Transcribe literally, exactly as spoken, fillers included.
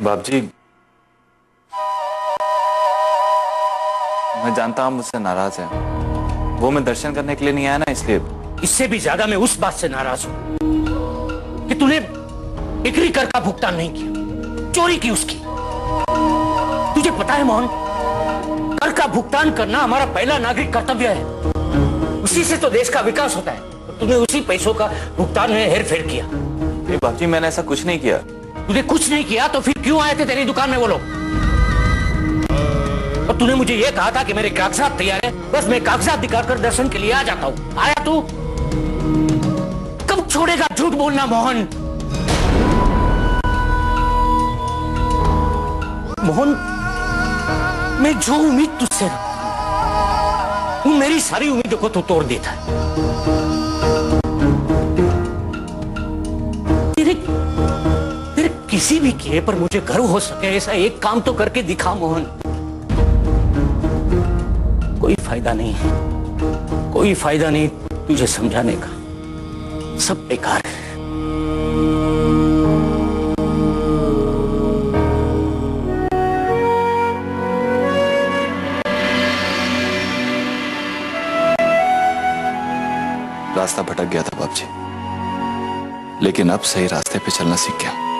बापजी, मैं जानता हूँ मुझसे नाराज है। वो मैं दर्शन करने के लिए नहीं आया ना, इसलिए। इससे भी ज्यादा मैं उस बात से नाराज हूँ कि तूने बिक्री कर का भुगतान नहीं किया, चोरी की उसकी। तुझे पता है मोहन, कर का भुगतान करना हमारा पहला नागरिक कर्तव्य है, उसी से तो देश का विकास होता है। तूने उसी पैसों का भुगतान में हेरफेर किया। बापजी, मैंने ऐसा कुछ नहीं किया। तूने कुछ नहीं किया तो फिर क्यों आए थे तेरी दुकान में वो लोग? और तूने मुझे ये कहा था कि मेरे कागजात तैयार है, बस मैं कागजात दिखाकर दर्शन के लिए आ जाता हूँ। आया तू? कब छोड़ेगा झूठ बोलना मोहन? मोहन, मैं जो उम्मीद तुझसे रखता हूं, मेरी सारी उम्मीदों को तू तोड़ देता है। तेरे, तेरे किसी भी किए पर मुझे गर्व हो सके ऐसा एक काम तो करके दिखा मोहन। कोई फायदा नहीं है, कोई फायदा नहीं तुझे समझाने का, सब बेकार है। रास्ता भटक गया था बापजी, लेकिन अब सही रास्ते पे चलना सीख गया।